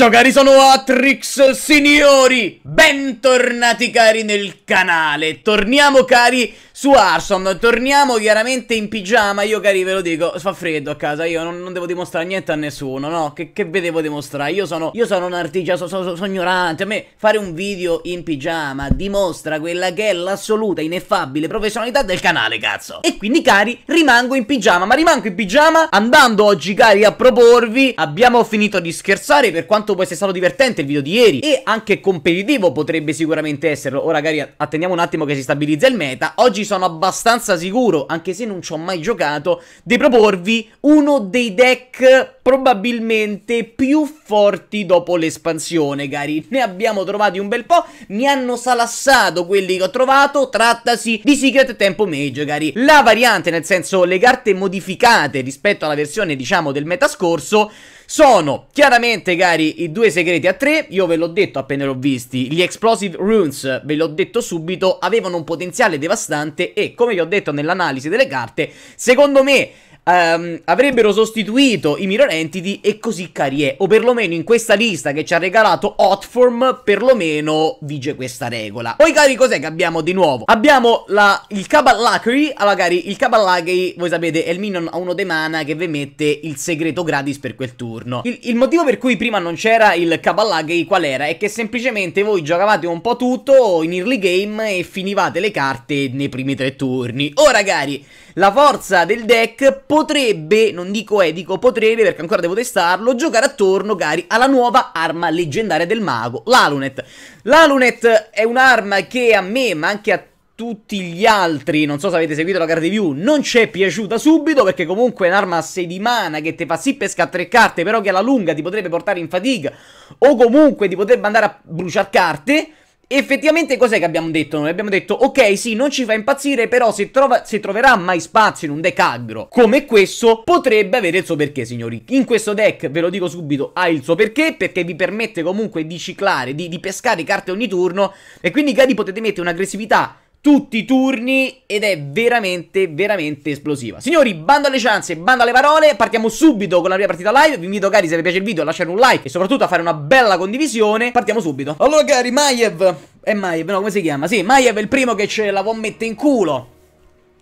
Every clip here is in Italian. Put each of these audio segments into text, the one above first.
Ciao cari, sono Atrix Signori, bentornati cari nel canale. Torniamo cari su Arson, torniamo chiaramente in pigiama. Io cari ve lo dico, fa freddo a casa, io non devo dimostrare niente a nessuno, no? Che ve devo dimostrare? Io sono un artigiano, sono ignorante. A me fare un video in pigiama dimostra quella che è l'assoluta, ineffabile professionalità del canale, cazzo. E quindi cari, rimango in pigiama, ma rimango in pigiama andando oggi cari a proporvi. Abbiamo finito di scherzare, per quanto può essere stato divertente il video di ieri e anche competitivo potrebbe sicuramente esserlo. Ora cari, attendiamo un attimo che si stabilizza il meta. Oggi sono abbastanza sicuro, anche se non ci ho mai giocato, di proporvi uno dei deck probabilmente più forti dopo l'espansione, cari. Ne abbiamo trovati un bel po', mi hanno salassato quelli che ho trovato. Trattasi di Secret Tempo Mage, cari. La variante, nel senso le carte modificate rispetto alla versione, diciamo, del meta scorso, sono chiaramente, cari, i due segreti a tre. Io ve l'ho detto appena l'ho visti. Gli Explosive Runes, ve l'ho detto subito, avevano un potenziale devastante e, come vi ho detto nell'analisi delle carte, secondo me avrebbero sostituito i Mirror Entity e così cari è, o perlomeno in questa lista che ci ha regalato Hotform perlomeno vige questa regola. Poi cari, cos'è che abbiamo di nuovo? Abbiamo il Cabal Lucky. Allora cari, il Cabal Lucky, voi sapete, è il minion a uno dei mana che vi mette il segreto gratis per quel turno. Il motivo per cui prima non c'era il Cabal Lucky qual era? È che semplicemente voi giocavate un po' tutto in early game e finivate le carte nei primi tre turni. Ora cari, la forza del deck potrebbe, non dico è, dico potrebbe perché ancora devo testarlo, giocare attorno, cari, alla nuova arma leggendaria del mago, l'Aluneth. L'Aluneth è un'arma che a me, ma anche a tutti gli altri, non so se avete seguito la card review, non ci è piaciuta subito, perché comunque è un'arma a 6 di mana che ti fa sì pescare tre carte, però che alla lunga ti potrebbe portare in fatica o comunque ti potrebbe andare a bruciare carte. Effettivamente cos'è che abbiamo detto noi? Abbiamo detto ok, sì, non ci fa impazzire, però se troverà mai spazio in un deck aggro come questo potrebbe avere il suo perché, signori. In questo deck, ve lo dico subito, ha il suo perché, perché vi permette comunque di ciclare, di pescare carte ogni turno e quindi cari potete mettere un'aggressività tutti i turni ed è veramente, veramente esplosiva. Signori, bando alle chance, bando alle parole, partiamo subito con la prima partita live. Vi invito cari, se vi piace il video, a lasciare un like e soprattutto a fare una bella condivisione. Partiamo subito. Allora cari, Maiev, è Maiev, no, come si chiama? Sì, Maiev è il primo che ce la può mettere in culo.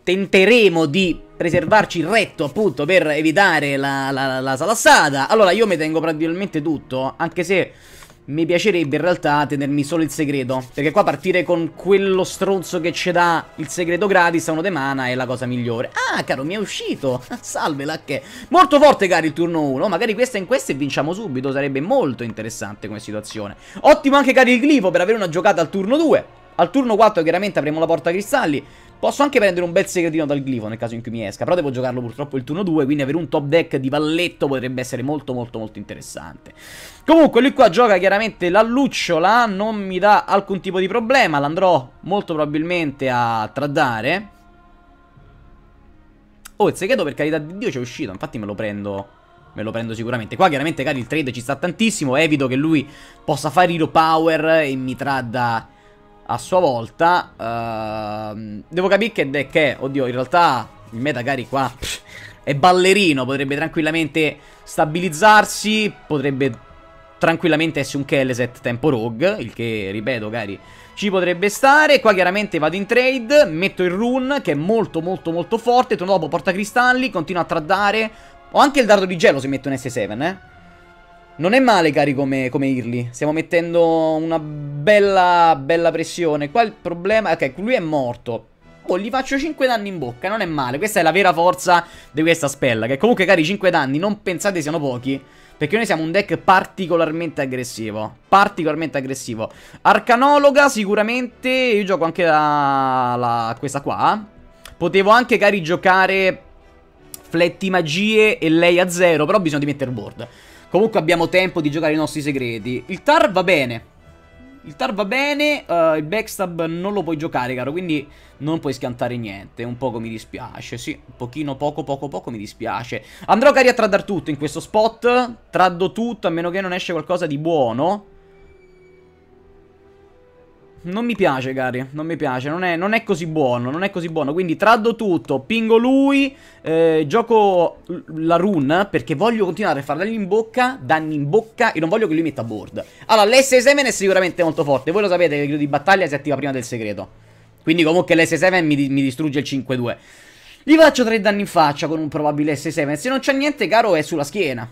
Tenteremo di preservarci il retto, appunto, per evitare la salassata. Allora, io mi tengo praticamente tutto, anche se mi piacerebbe in realtà tenermi solo il segreto, perché qua partire con quello stronzo che ci dà il segreto gratis a uno de mana è la cosa migliore. Ah, caro, mi è uscito. Salve, Lacche. Molto forte, cari, il turno 1. Magari questa in questa e vinciamo subito. Sarebbe molto interessante come situazione. Ottimo anche, cari, il glifo per avere una giocata al turno 2. Al turno 4 chiaramente avremo la porta cristalli. Posso anche prendere un bel segretino dal glifo nel caso in cui mi esca, però devo giocarlo purtroppo il turno 2, quindi avere un top deck di valletto potrebbe essere molto molto molto interessante. Comunque lui qua gioca chiaramente la lucciola, non mi dà alcun tipo di problema, l'andrò molto probabilmente a tradare. Oh, il segreto per carità di Dio ci è uscito, infatti me lo prendo sicuramente. Qua chiaramente cari il trade ci sta tantissimo, evito che lui possa fare hero power e mi tradda a sua volta. Devo capire che deck è. Oddio, in realtà il meta cari qua è ballerino. Potrebbe tranquillamente stabilizzarsi, potrebbe tranquillamente essere un Kelleset tempo rogue, il che, ripeto cari, ci potrebbe stare. Qua chiaramente vado in trade, metto il rune che è molto molto molto forte. Torno dopo porta cristalli, continuo a traddare. Ho anche il dardo di gelo se metto un S7, Non è male, cari, come Irli. Stiamo mettendo una bella pressione. Qua il problema... Ok, lui è morto. Oh, gli faccio 5 danni in bocca. Non è male. Questa è la vera forza di questa spella. Che comunque, cari, 5 danni. Non pensate siano pochi, perché noi siamo un deck particolarmente aggressivo. Particolarmente aggressivo. Arcanologa, sicuramente. Io gioco anche questa qua. Potevo anche, cari, giocare Fletti Magie e lei a 0. Però bisogna di mettere board. Comunque abbiamo tempo di giocare i nostri segreti. Il Tar va bene. Il Tar va bene. Il Backstab non lo puoi giocare, caro, quindi non puoi schiantare niente. Un poco mi dispiace. Sì, un pochino, poco mi dispiace. Andrò, cari, a tradar tutto in questo spot. Traddo tutto, a meno che non esce qualcosa di buono. Non mi piace, cari, non mi piace, non è così buono, non è così buono. Quindi traddo tutto, pingo lui, gioco la rune, perché voglio continuare a fare danni in bocca e non voglio che lui metta board. Allora, l'S7 è sicuramente molto forte, voi lo sapete che il grido di battaglia si attiva prima del segreto. Quindi comunque l'S7 mi distrugge il 5-2. Gli faccio 3 danni in faccia con un probabile S7, se non c'è niente, caro, è sulla schiena.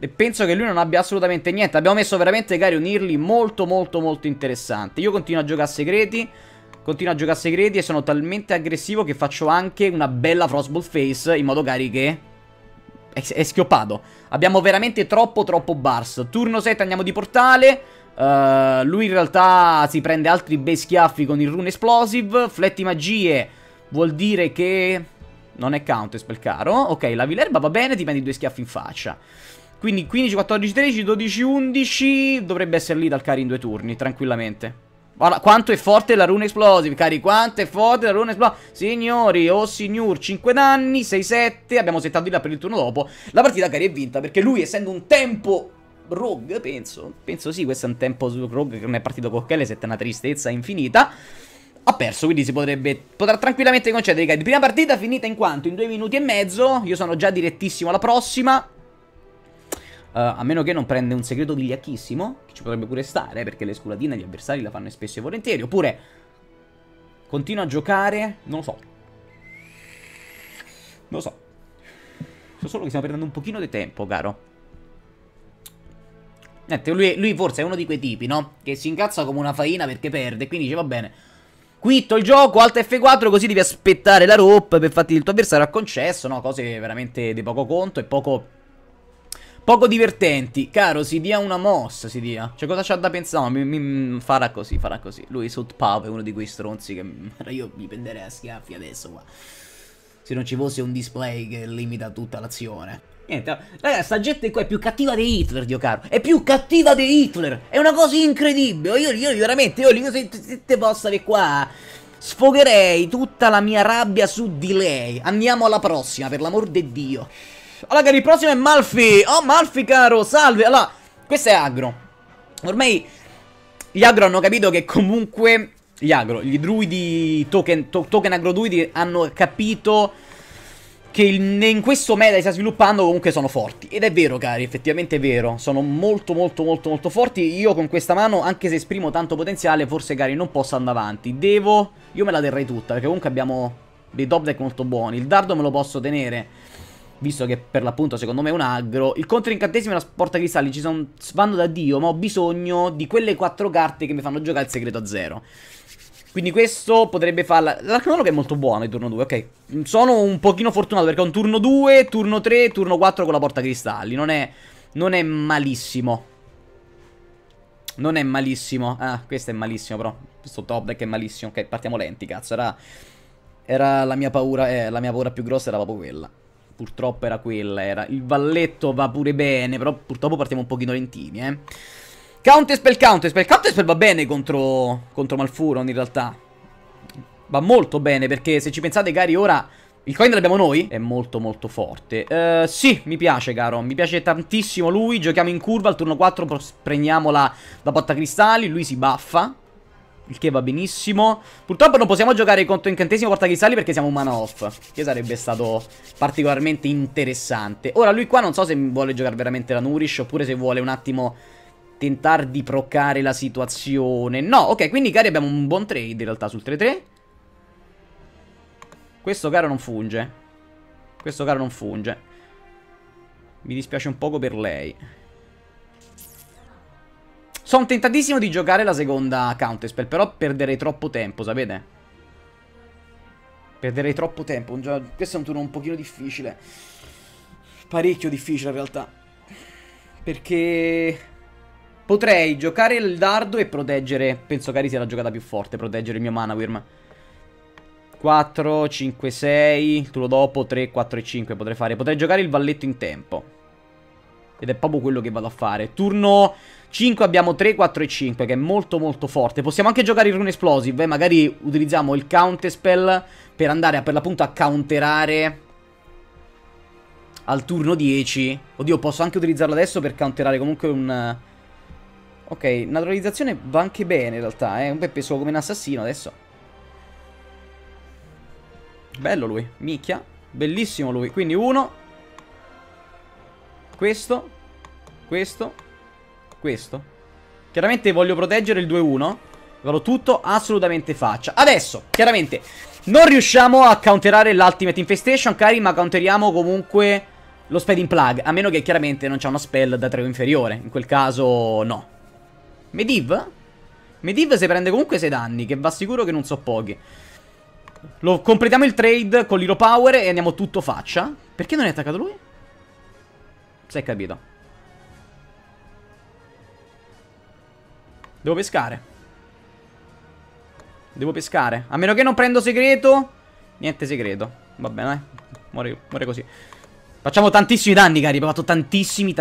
E penso che lui non abbia assolutamente niente. Abbiamo messo veramente, cari, un early molto molto molto interessante. Io continuo a giocare a segreti, e sono talmente aggressivo che faccio anche una bella Frostbolt face, in modo, cari, che è schioppato. Abbiamo veramente troppo bars. Turno 7 andiamo di portale. Lui in realtà si prende altri bei schiaffi con il rune explosive. Fletti magie vuol dire che non è Counterspell, caro. Ok, la vilerba va bene, ti prendi 2 schiaffi in faccia. Quindi 15, 14, 13, 12, 11 dovrebbe essere lì dal cari in 2 turni, tranquillamente. Guarda quanto è forte la rune explosive, cari, quanto è forte la rune explosive. Signori, oh signor, 5 danni, 6, 7, abbiamo settato di là per il turno dopo. La partita, cari, è vinta perché lui, essendo un tempo rogue, penso sì, questo è un tempo rogue che non è partito con Kelle, è una tristezza infinita. Ha perso, quindi si potrà tranquillamente concedere, cari. Prima partita finita in quanto? In 2 minuti e mezzo, io sono già direttissimo alla prossima. A meno che non prende un segreto vigliacchissimo, che ci potrebbe pure stare, perché le sculatine gli avversari la fanno spesso e volentieri. Oppure continua a giocare, non lo so, so solo che stiamo perdendo un pochino di tempo, caro. Niente, lui forse è uno di quei tipi, no? Che si incazza come una faina perché perde, quindi dice va bene, quitto il gioco, alta F4, così devi aspettare la rope per farti il tuo avversario a concesso, no? Cose veramente di poco conto e poco divertenti, caro, si dia una mossa, si dia. Cioè, cosa c'ha da pensare? Farà così. Lui, South Pub, è uno di quei stronzi che... Io mi prenderei a schiaffi adesso, qua. Se non ci fosse un display che limita tutta l'azione. Niente, ragazzi, sta gente qua è più cattiva di Hitler, Dio caro. È più cattiva di Hitler. È una cosa incredibile. Io veramente, se te posso stare qua... Sfogherei tutta la mia rabbia su di lei. Andiamo alla prossima, per l'amor di Dio. Allora, cari, il prossimo è Malfi. Oh, Malfi, caro, salve. Allora, questo è agro. Ormai gli agro hanno capito che comunque... Gli druidi token agro druidi hanno capito che in questo meta che sta sviluppando comunque sono forti. Ed è vero, cari, effettivamente è vero. Sono molto forti. Io con questa mano, anche se esprimo tanto potenziale, forse, cari, non posso andare avanti. Devo... Io me la terrei tutta, perché comunque abbiamo dei top deck molto buoni. Il dardo me lo posso tenere, visto che per l'appunto secondo me è un aggro. Il controincantesimo e la porta cristalli ci vanno da Dio, ma ho bisogno di quelle 4 carte che mi fanno giocare il segreto a 0. Quindi questo potrebbe farla. L'arcanologo è molto buono il turno 2, ok. Sono un pochino fortunato perché ho un turno 2, turno 3, turno 4 con la porta cristalli. Non è malissimo. Non è malissimo. Ah, questo è malissimo però. Questo top deck è malissimo. Ok, partiamo lenti, cazzo. Era la mia paura. La mia paura più grossa era proprio quella. Purtroppo era quella, il valletto va pure bene, però purtroppo partiamo un pochino lentini, eh. Counterspell va bene contro Malfuron, in realtà. Va molto bene, perché se ci pensate, cari, ora il coin l'abbiamo noi. È molto forte. Sì, mi piace, caro, mi piace tantissimo lui. Giochiamo in curva, al turno 4 prendiamo la botta cristalli, lui si buffa, il che va benissimo. Purtroppo non possiamo giocare contro incantesimo porta cristalli perché siamo un mana off, che sarebbe stato particolarmente interessante. Ora lui qua non so se vuole giocare veramente la Nourish, oppure se vuole un attimo tentare di proccare la situazione. No, ok, quindi, cari, abbiamo un buon trade in realtà sul 3-3. Questo, caro, non funge. Mi dispiace un poco per lei. Sono tentatissimo di giocare la seconda Counterspell, però perderei troppo tempo, sapete? Questo è un turno un pochino difficile. Parecchio difficile in realtà, perché potrei giocare il dardo e proteggere. Penso, cari, sia la giocata più forte, proteggere il mio mana worm. 4, 5, 6, turno dopo 3, 4 e 5 potrei fare. Potrei giocare il valletto in tempo, ed è proprio quello che vado a fare. Turno 5 abbiamo 3, 4 e 5, che è molto forte. Possiamo anche giocare il rune explosive, magari utilizziamo il counterspell per andare per l'appunto a counterare al turno 10. Oddio, posso anche utilizzarlo adesso per counterare comunque un Ok, naturalizzazione va anche bene in realtà, eh. Un bel peso come un assassino adesso. Bello lui, micchia. Bellissimo lui, quindi uno. Questo. Questo. Questo. Chiaramente voglio proteggere il 2-1. Vado tutto, assolutamente faccia. Adesso, chiaramente, non riusciamo a counterare l'Ultimate Infestation, cari, ma counteriamo comunque lo Speeding Plug. A meno che chiaramente non c'è uno spell da 3 o inferiore. In quel caso, no. Mediv? Mediv si prende comunque 6 danni, che va sicuro che non so pochi. Lo completiamo il trade con l'Hero Power e andiamo tutto faccia. Perché non è attaccato lui? Si è capito. Devo pescare. Devo pescare. A meno che non prendo segreto. Niente segreto. Va bene, dai. Muore così. Facciamo tantissimi danni, cari. Abbiamo fatto tantissimi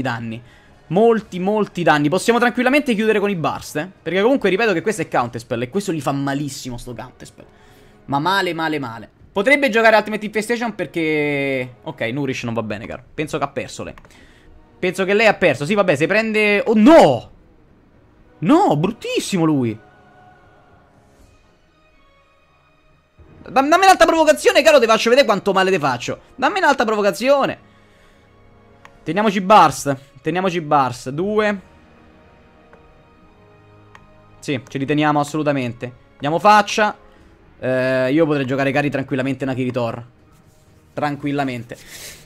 danni. Molti danni. Possiamo tranquillamente chiudere con i burst, eh? Perché comunque ripeto che questo è Counterspell. E questo gli fa malissimo sto Counterspell. Ma male. Potrebbe giocare Ultimate Infestation perché... Ok, Nourish non va bene, caro. Penso che ha perso lei. Penso che lei ha perso. Sì, vabbè, se prende... Oh, no! No, bruttissimo lui. Dammi un'altra provocazione, caro, ti faccio vedere quanto male ti faccio. Dammi un'altra provocazione. Teniamoci burst. Teniamoci burst. 2. Sì, ce li teniamo assolutamente. Andiamo faccia. Io potrei giocare, cari, tranquillamente Nakiritor. Tranquillamente.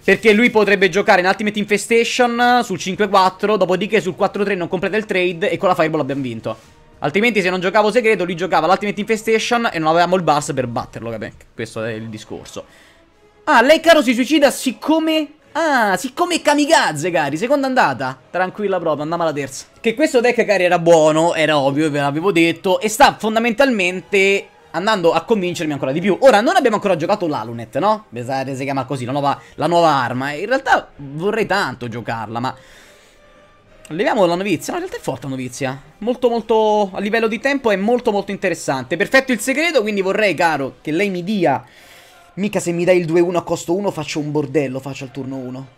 Perché lui potrebbe giocare in Ultimate Infestation sul 5-4, dopodiché sul 4-3 non completa il trade e con la Fireball abbiamo vinto. Altrimenti se non giocavo segreto, lui giocava l'Ultimate Infestation e non avevamo il burst per batterlo, capite? Questo è il discorso. Ah, lei, caro, si suicida siccome... Ah, siccome kamikaze, cari, seconda andata. Tranquilla proprio, andiamo alla terza. Che questo deck, cari, era buono, era ovvio, ve l'avevo detto. E sta fondamentalmente... andando a convincermi ancora di più. Ora, non abbiamo ancora giocato l'Aluneth, no? Pensate, si chiama così, la nuova arma. In realtà vorrei tanto giocarla, ma... leviamo la novizia. No, in realtà è forte la novizia. Molto, a livello di tempo è molto interessante. Perfetto il segreto, quindi vorrei, caro, che lei mi dia... Mica se mi dai il 2-1 a costo 1 faccio un bordello, faccio al turno 1.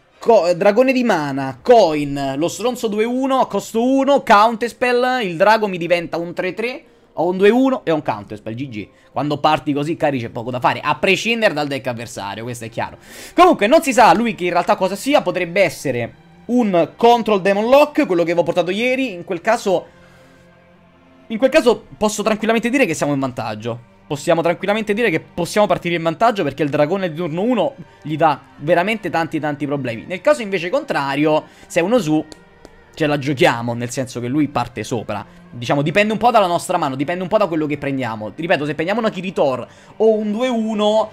Dragone di mana, coin, lo stronzo 2-1 a costo 1, counterspell, il drago mi diventa un 3-3. Ho un 2-1 e ho un counterspell, GG. Quando parti così, cari, c'è poco da fare, a prescindere dal deck avversario, questo è chiaro. Comunque non si sa lui che in realtà cosa sia. Potrebbe essere un Control Demon Lock, quello che avevo portato ieri. In quel caso posso tranquillamente dire che siamo in vantaggio. Possiamo tranquillamente dire che possiamo partire in vantaggio, perché il dragone di turno 1 gli dà veramente tanti problemi. Nel caso invece contrario, se è uno su, ce la giochiamo, nel senso che lui parte sopra. Diciamo, dipende un po' dalla nostra mano, dipende un po' da quello che prendiamo. Ripeto, se prendiamo una Kiritor o un 2-1,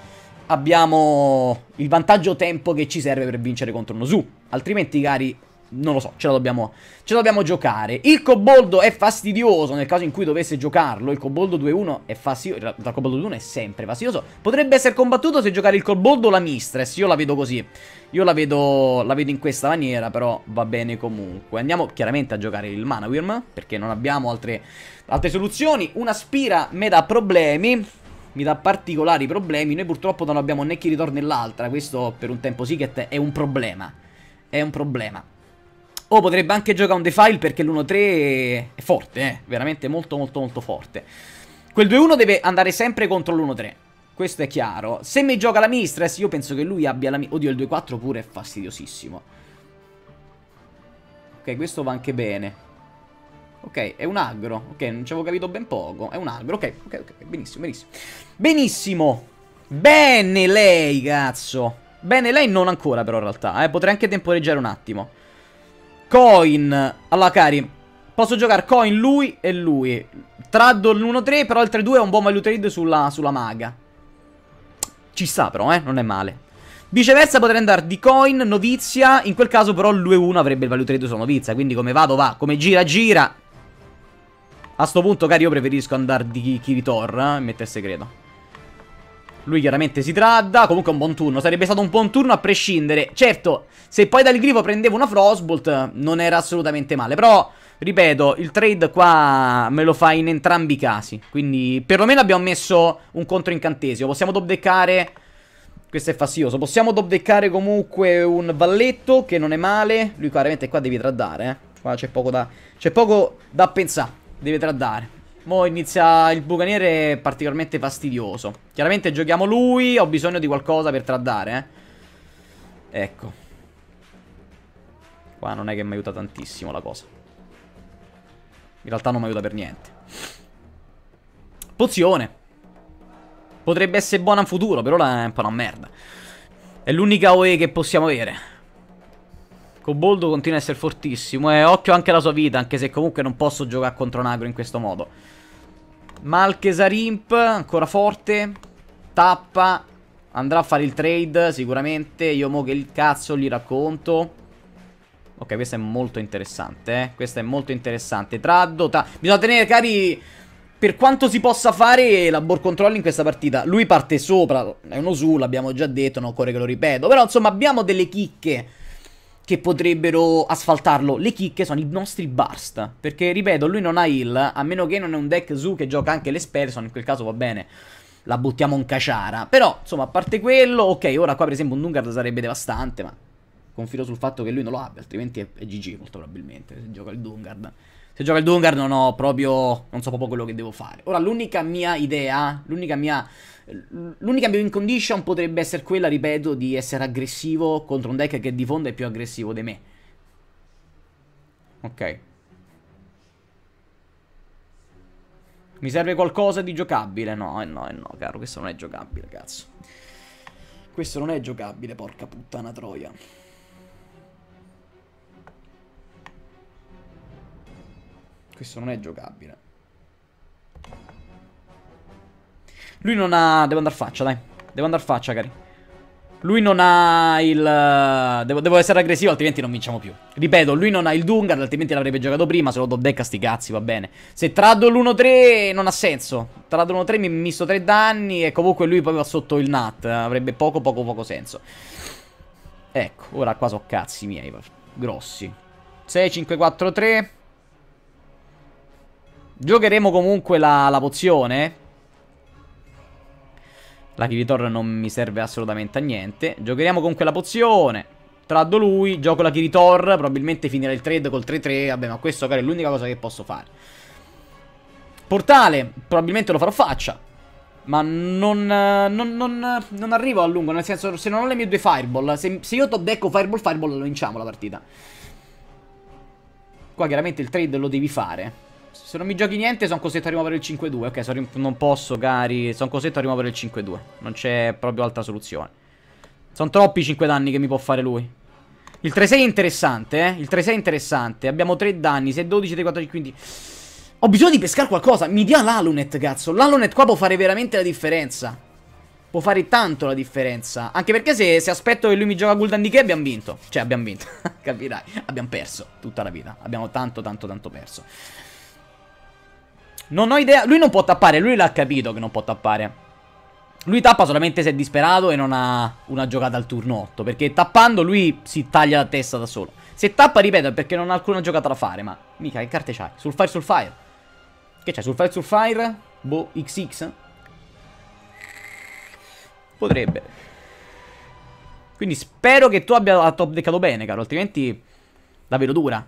abbiamo il vantaggio tempo che ci serve per vincere contro uno su. Altrimenti, cari, non lo so, ce la dobbiamo giocare. Il Coboldo è fastidioso nel caso in cui dovesse giocarlo. Il Coboldo 2-1 è fastidioso. Il Coboldo 2-1 è sempre fastidioso. Potrebbe essere combattuto se giocare il Coboldo o la Mistress. Io la vedo così. Io la vedo in questa maniera, però va bene comunque. Andiamo chiaramente a giocare il Mana Wyrm, perché non abbiamo altre soluzioni. Una Spira mi dà problemi, mi dà particolari problemi. Noi purtroppo non abbiamo né chi ritorna né l'altra. Questo per un tempo Secret è un problema. È un problema. O potrebbe anche giocare un Defile, perché l'1-3 è forte, veramente molto forte. Quel 2-1 deve andare sempre contro l'1-3. Questo è chiaro. Se mi gioca la Mistress, io penso che lui abbia la... Oddio, il 2-4 pure è fastidiosissimo. Ok, questo va anche bene. Ok, è un aggro. Ok, non ci avevo capito ben poco. È un aggro, ok, benissimo. Bene lei, cazzo. Bene lei non ancora, però, in realtà, potrei anche temporeggiare un attimo. Coin. Allora, cari, posso giocare coin lui e lui. Traddo l'1-3, però il 3-2 è un buon value trade sulla maga. Ci sta, però, non è male. Viceversa potrei andare di coin, novizia. In quel caso però l'2-1 avrebbe il value trade sulla novizia. Quindi come vado va, come gira gira. A sto punto, cari, io preferisco andare di Kiritor e mettere segreto. Lui chiaramente si tradda. Comunque è un buon turno. Sarebbe stato un buon turno a prescindere. Certo, se poi dal grifo prendevo una Frostbolt non era assolutamente male. Però, ripeto, il trade qua me lo fa in entrambi i casi. Quindi perlomeno abbiamo messo un controincantesimo. Possiamo dopdeccare. Questo è fastidioso. Possiamo dopdeccare comunque un valletto, che non è male. Lui chiaramente qua devi traddare, Qua c'è poco da pensare. Deve traddare. Mo' inizia il bucaniere particolarmente fastidioso. Chiaramente giochiamo lui. Ho bisogno di qualcosa per traddare, eh. Ecco. Qua non è che mi aiuta tantissimo la cosa. In realtà non mi aiuta per niente. Pozione. Potrebbe essere buona in futuro, però è un po' una merda. È l'unica OE che possiamo avere. Coboldo continua a essere fortissimo. E occhio anche alla sua vita, anche se comunque non posso giocare contro un agro in questo modo. Malchesarimp, ancora forte. Tappa. Andrà a fare il trade, sicuramente. Io mo che il cazzo gli racconto. Ok, questa è molto interessante, eh. Questa è molto interessante. Traddo, bisogna tenere, cari, per quanto si possa fare la board control in questa partita. Lui parte sopra, è uno su, l'abbiamo già detto, non occorre che lo ripeto. Però insomma abbiamo delle chicche che potrebbero asfaltarlo. Le chicche sono i nostri burst, perché ripeto, lui non ha heal, a meno che non è un deck zoo che gioca anche le Spellson. In quel caso va bene, la buttiamo in caciara. Però insomma, a parte quello, ok, ora qua per esempio un Dungard sarebbe devastante, ma confido sul fatto che lui non lo abbia, altrimenti è GG molto probabilmente. Se gioca il Dungard, se gioca il Dungard non ho proprio, non so proprio quello che devo fare. Ora l'unica mia idea, l'unica mia win condition potrebbe essere quella, ripeto, di essere aggressivo contro un deck che di fondo è più aggressivo di me. Ok. Mi serve qualcosa di giocabile? No, no, caro, questo non è giocabile, cazzo. Questo non è giocabile, porca puttana troia. Questo non è giocabile. Lui non ha... Devo andar faccia, dai. Devo andar faccia, cari. Lui non ha il... Devo essere aggressivo, altrimenti non vinciamo più. Ripeto, lui non ha il Dungard, altrimenti l'avrebbe giocato prima. Se lo do deck a sti cazzi, va bene. Se traddo l'1-3 non ha senso. Traddo l'1-3 mi misto 3 danni e comunque lui poi va sotto il nat. Avrebbe poco senso. Ecco, ora qua so cazzi miei grossi. 6-5-4-3. Giocheremo comunque la pozione. La Kiritor non mi serve assolutamente a niente. Giocheremo comunque la pozione. Traddo lui, gioco la Kiritor. Probabilmente finirà il trade col 3-3. Vabbè, ma questo è l'unica cosa che posso fare. Portale, probabilmente lo farò faccia. Ma non arrivo a lungo. Nel senso, se non ho le mie due Fireball, se io top decco Fireball lo vinciamo la partita. Qua chiaramente il trade lo devi fare. Se non mi giochi niente sono costretto a rimuovere il 5-2. Ok, non posso, cari. Sono costretto a rimuovere il 5-2. Non c'è proprio altra soluzione. Sono troppi 5 danni che mi può fare lui. Il 3-6 è interessante, eh. Il 3-6 è interessante. Abbiamo 3 danni, 6-12, 3-14, 15. Ho bisogno di pescare qualcosa. Mi dia l'Aluneth, cazzo. L'Aluneth qua può fare veramente la differenza. Può fare tanto la differenza. Anche perché se aspetto che lui mi gioca Gul'dan di che abbiamo vinto. Cioè abbiamo vinto. Capirai. Abbiamo perso tutta la vita. Abbiamo tanto perso. Non ho idea. Lui non può tappare. Lui l'ha capito che non può tappare. Lui tappa solamente se è disperato e non ha una giocata al turno 8. Perché tappando lui si taglia la testa da solo. Se tappa, ripeto, è perché non ha alcuna giocata da fare. Ma mica, che carte c'hai? Sulfire. Che c'hai? Sulfire? Boh, XX? Potrebbe. Quindi spero che tu abbia top deccato bene, caro. Altrimenti la vedo dura.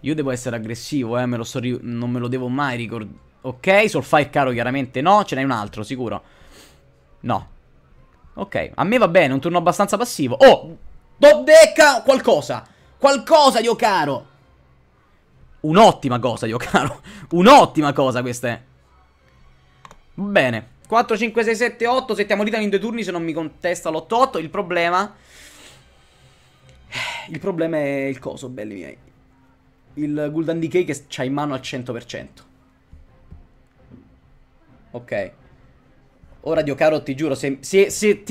Io devo essere aggressivo, eh. Non me lo devo mai ricordare. Ok, Soulfire caro chiaramente no. Ce n'è un altro, sicuro. No. Ok, a me va bene, un turno abbastanza passivo. Oh, top decca qualcosa. Qualcosa, io caro. Un'ottima cosa, io caro. Un'ottima cosa questa è. Bene. 4, 5, 6, 7, 8. Settiamo Ritan in 2 turni se non mi contesta l'8-8. Il problema è il coso, belli miei. Il Gul'dan Decay che c'ha in mano al 100%. Ok. Ora Dio caro, ti giuro, se ti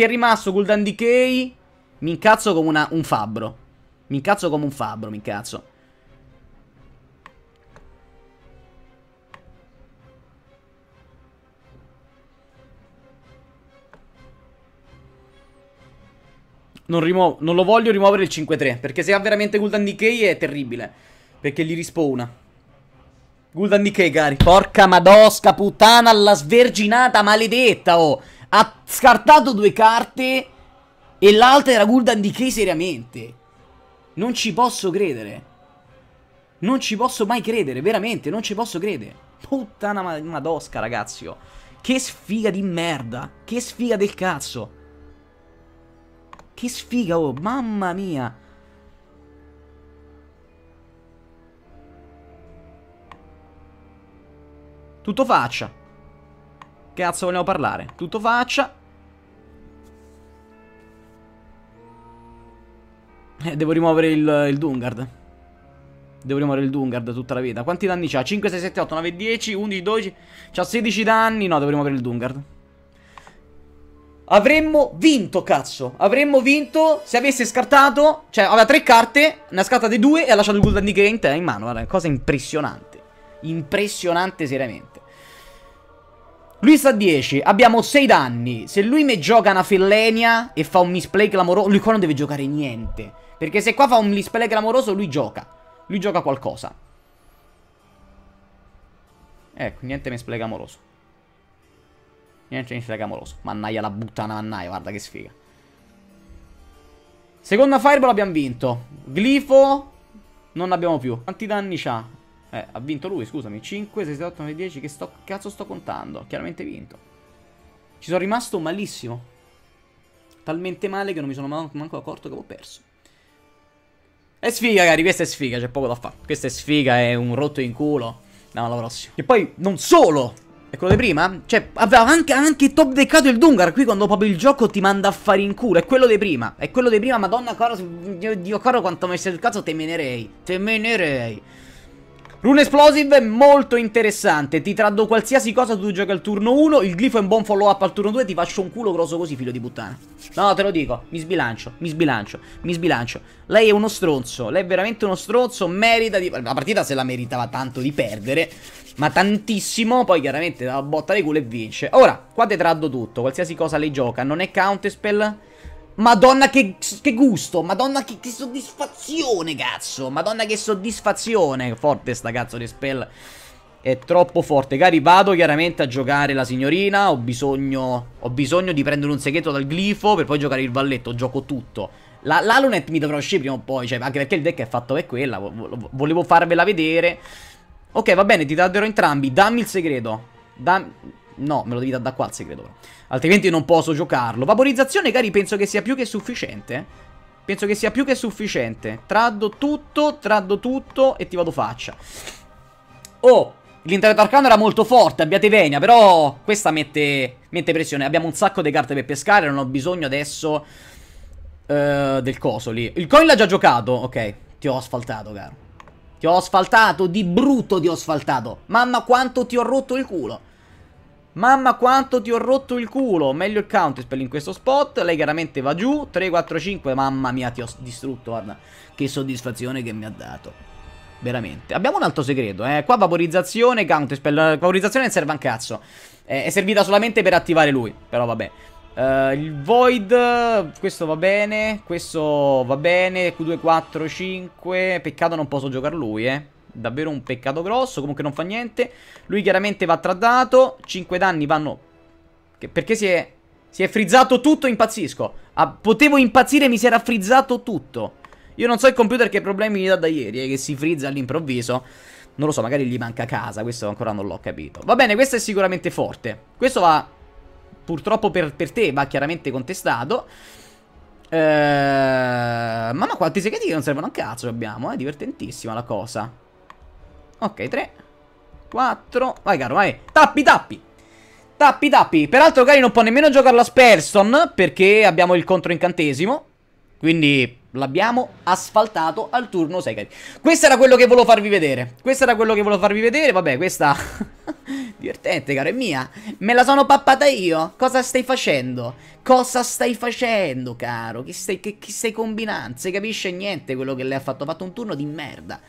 è rimasto Gul'dan Decay, mi incazzo come un fabbro. Mi incazzo come un fabbro, mi incazzo. Non lo voglio rimuovere il 5-3, perché se ha veramente Gul'dan Decay è terribile. Perché gli rispawna Gul'dan Decay, cari. Porca madosca puttana, alla sverginata maledetta, oh. Ha scartato 2 carte e l'altra era Gul'dan Decay seriamente. Non ci posso credere. Non ci posso mai credere, veramente, non ci posso credere. Puttana madosca, ragazzi. Oh. Che sfiga di merda. Che sfiga del cazzo. Che sfiga, oh, mamma mia. Tutto faccia. Cazzo vogliamo parlare? Tutto faccia. Devo rimuovere il Dungard. Devo rimuovere il Dungard tutta la vita. Quanti danni c'ha? 5, 6, 7, 8, 9, 10, 11, 12. C'ha 16 danni. No, devo rimuovere il Dungard. Avremmo vinto, cazzo. Avremmo vinto se avesse scartato. Cioè, aveva 3 carte. Ne ha scartate 2 e ha lasciato il Gul'dan di Kirin Tor in mano. Guarda, cosa impressionante. Impressionante, seriamente. Lui sta a 10. Abbiamo 6 danni. Se lui mi gioca una Fellenia e fa un misplay clamoroso, lui qua non deve giocare niente. Perché se qua fa un misplay clamoroso, lui gioca. Lui gioca qualcosa. Ecco, niente misplay clamoroso. Niente misplay clamoroso. Mannaia la buttana, mannaia, guarda che sfiga. Seconda Fireball abbiamo vinto. Glifo non l'abbiamo più. Quanti danni c'ha? Ha vinto lui, scusami. 5, 6, 8, 9, 10. Che cazzo sto contando? Chiaramente vinto. Ci sono rimasto malissimo. Talmente male che non mi sono manco accorto che avevo perso. È sfiga, cari, questa è sfiga, c'è poco da fare. Questa è sfiga, è un rotto in culo. Andiamo alla prossima. E poi, non solo, è quello di prima. Cioè, aveva anche top deccato il Dungar. Qui quando proprio il gioco ti manda a fare in culo. È quello di prima. È quello di prima, madonna, caro. Dio caro, quanto mi sei sul cazzo, te menerei. Te menerei. Rune Explosive è molto interessante. Ti traddo qualsiasi cosa, tu giochi al turno 1. Il glifo è un buon follow up al turno 2. Ti faccio un culo grosso così, figlio di puttana. No, te lo dico, mi sbilancio, mi sbilancio, mi sbilancio. Lei è uno stronzo, lei è veramente uno stronzo. Merita di... La partita se la meritava tanto di perdere, ma tantissimo. Poi chiaramente dà la botta di culo e vince. Ora, qua te traddo tutto, qualsiasi cosa lei gioca. Non è Counterspell. Madonna che gusto, madonna che soddisfazione, cazzo. Madonna che soddisfazione. Forte sta cazzo di spell. È troppo forte, cari. Vado chiaramente a giocare la signorina. Ho bisogno di prendere un segreto dal glifo per poi giocare il valletto. Gioco tutto. L'Aluneth mi dovrà uscire prima o poi, cioè, anche perché il deck è fatto per quella. Volevo farvela vedere. Ok, va bene, ti darò entrambi. Dammi il segreto. No, me lo devi dare da qua il segreto, però. Altrimenti non posso giocarlo. Vaporizzazione, cari, penso che sia più che sufficiente. Penso che sia più che sufficiente. Traddo tutto e ti vado faccia. Oh, l'intervento arcano era molto forte, abbiate venia, però questa mette pressione. Abbiamo un sacco di carte per pescare, non ho bisogno adesso del coso lì. Il coin l'ha già giocato, ok. Ti ho asfaltato, caro. Ti ho asfaltato, di brutto ti ho asfaltato. Mamma quanto ti ho rotto il culo. Mamma quanto ti ho rotto il culo. Meglio il Counterspell in questo spot. Lei chiaramente va giù. 3, 4, 5. Mamma mia, ti ho distrutto, guarda. Che soddisfazione che mi ha dato. Veramente. Abbiamo un altro segreto, eh. Qua vaporizzazione, Counterspell. Vaporizzazione serve un cazzo, è servita solamente per attivare lui. Però vabbè. Il Void. Questo va bene. Questo va bene. Q2, 4, 5. Peccato non posso giocare lui, eh. Davvero un peccato grosso. Comunque non fa niente. Lui chiaramente va tradato. 5 danni vanno. Perché si è frizzato tutto. Impazzisco. Potevo impazzire. Mi si era frizzato tutto. Io non so il computer che problemi mi dà da ieri, che si frizza all'improvviso. Non lo so, magari gli manca casa. Questo ancora non l'ho capito. Va bene, questo è sicuramente forte. Questo va, purtroppo per te, va chiaramente contestato. Mamma quanti segreti che non servono a cazzo abbiamo. È divertentissima la cosa. Ok, 3, 4, vai caro, vai, tappi, peraltro cari non può nemmeno giocare la Sperson perché abbiamo il controincantesimo, quindi l'abbiamo asfaltato al turno 6, cari. Questo era quello che volevo farvi vedere, vabbè questa, divertente caro, è mia, me la sono pappata io, cosa stai facendo caro, che stai combinando, non si capisce niente quello che lei ha fatto un turno di merda.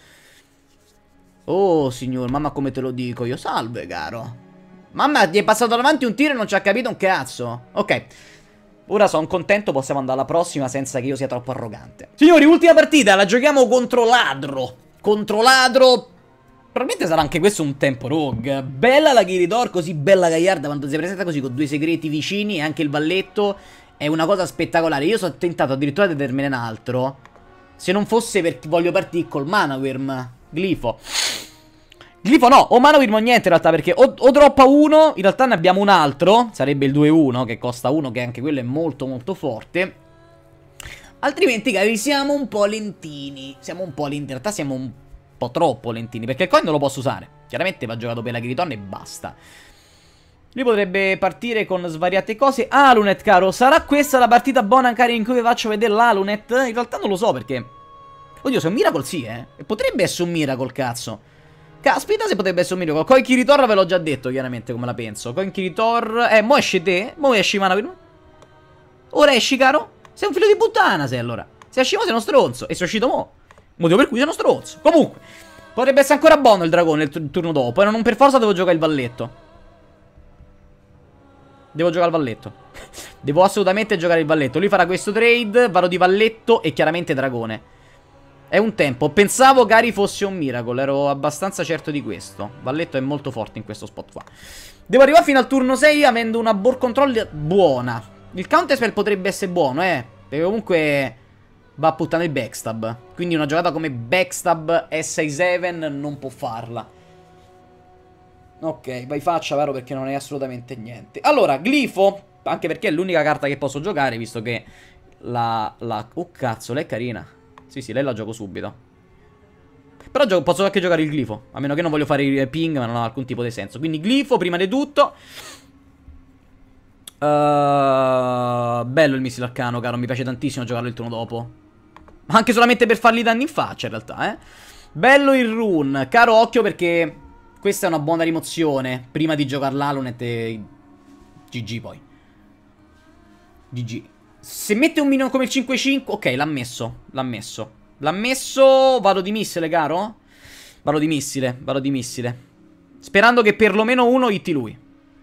Oh signor, mamma come te lo dico io. Salve caro. Mamma ti è passato davanti un tiro e non ci ha capito un cazzo. Ok, ora sono contento, possiamo andare alla prossima senza che io sia troppo arrogante. Signori, ultima partita, la giochiamo contro ladro. Probabilmente sarà anche questo un tempo rogue. Bella la Kirin Tor, così bella gagliarda quando si presenta così con 2 segreti vicini e anche il valletto. È una cosa spettacolare. Io sono tentato addirittura di darmene un altro, Se non fosse perché voglio partire col Manawyrm. Glifo. Glifo no, o Manawyrm o niente in realtà, perché o droppa uno, in realtà ne abbiamo un altro, sarebbe il 2-1 che costa 1, che anche quello è molto molto forte. Altrimenti cari, siamo un po' lentini. Siamo un po' lentini, in realtà siamo un po' troppo lentini, perché il coin non lo posso usare. Chiaramente va giocato per la Giriton e basta. Lui potrebbe partire con svariate cose. Aluneth caro, sarà questa la partita buona cari in cui vi faccio vedere l'Aluneth? In realtà non lo so perché. Oddio, se è un Miracle sì, eh. Potrebbe essere un Miracle, cazzo. Caspita se potrebbe essere un Miracle. Coin Kiritor ve l'ho già detto chiaramente come la penso. Coin Kiritor... mo esce te. Mo esci Manawyrm. Ora esci caro. Sei un figlio di puttana se allora. Se esci mo sei uno stronzo. E se è uscito mo. Motivo per cui sono stronzo. Comunque. Potrebbe essere ancora buono il dragone il turno dopo. E non per forza devo giocare il valletto. Devo giocare al valletto. Devo assolutamente giocare il valletto. Lui farà questo trade. Vado di valletto e chiaramente dragone. È un tempo. Pensavo cari fosse un Miracle. Ero abbastanza certo di questo. Valletto è molto forte in questo spot qua. Devo arrivare fino al turno 6 avendo una board control buona. Il counterspell potrebbe essere buono, perché comunque va puttando il backstab. Quindi una giocata come backstab S67 non può farla. Ok, vai faccia, vero, perché non è assolutamente niente. Allora, glifo, anche perché è l'unica carta che posso giocare, visto che la... Oh, cazzo, lei è carina. Sì, sì, lei la gioco subito. Però posso anche giocare il glifo, a meno che non voglio fare il ping, ma non ha alcun tipo di senso. Quindi glifo, prima di tutto. Bello il missile arcano, caro, mi piace tantissimo giocarlo il turno dopo. Ma anche solamente per fargli danni in faccia, in realtà, Bello il rune, caro, occhio perché... Questa è una buona rimozione. Prima di giocare l'Aluneth e... GG poi. GG. Se mette un minion come il 5-5... Ok, l'ha messo. L'ha messo. L'ha messo... Vado di missile, caro? Vado di missile. Vado di missile. Sperando che perlomeno uno hitti lui.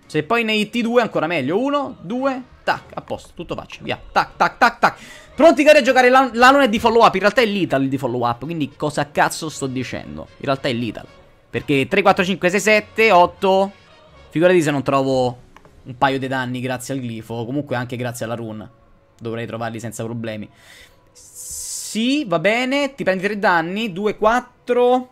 Se poi ne hitti due, ancora meglio. Uno, due... Tac, a posto. Tutto faccia. Via. Tac, tac, tac, tac. Pronti, cari, a giocare l'Aluneth di follow-up? In realtà è l'ital di follow-up. Quindi cosa cazzo sto dicendo? In realtà è l'ital. Perché 3, 4, 5, 6, 7, 8. Figurati se non trovo un paio di danni grazie al glifo. Comunque anche grazie alla rune. Dovrei trovarli senza problemi. Sì, va bene. Ti prendi 3 danni. 2, 4.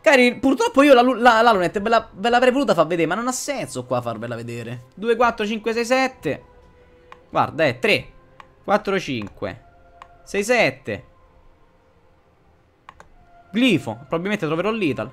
Cari, purtroppo io l'Aluneth ve l'avrei voluta far vedere. Ma non ha senso qua farvela vedere. 2, 4, 5, 6, 7. Guarda, 3, 4, 5, 6, 7. Glifo, probabilmente troverò l'ital.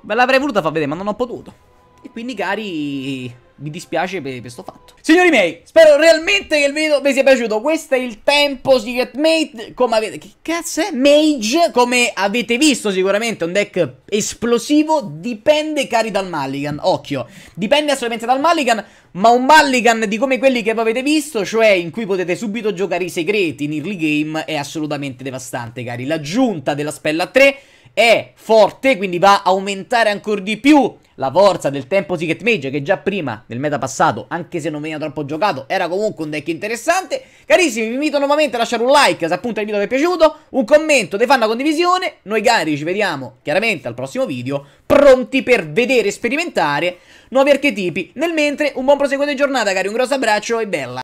Ve l'avrei voluta far vedere ma non ho potuto. E quindi cari, mi dispiace per questo fatto. Signori miei, spero realmente che il video vi sia piaciuto. Questo è il Tempo Secret Mage. Come avete... Che cazzo è? Mage. Come avete visto sicuramente un deck esplosivo. Dipende cari dal Mulligan. Occhio. Dipende assolutamente dal Mulligan. Ma un Mulligan di come quelli che avete visto, cioè in cui potete subito giocare i segreti in early game, è assolutamente devastante cari. L'aggiunta della spella 3 è forte, quindi va a aumentare ancora di più la forza del Tempo Secret Mage, che già prima nel meta passato, anche se non veniva troppo giocato, era comunque un deck interessante. Carissimi, vi invito nuovamente a lasciare un like se appunto il video vi è piaciuto, un commento, dei fan, una condivisione. Noi cari ci vediamo chiaramente al prossimo video, pronti per vedere e sperimentare nuovi archetipi. Nel mentre un buon proseguo di giornata cari, un grosso abbraccio e bella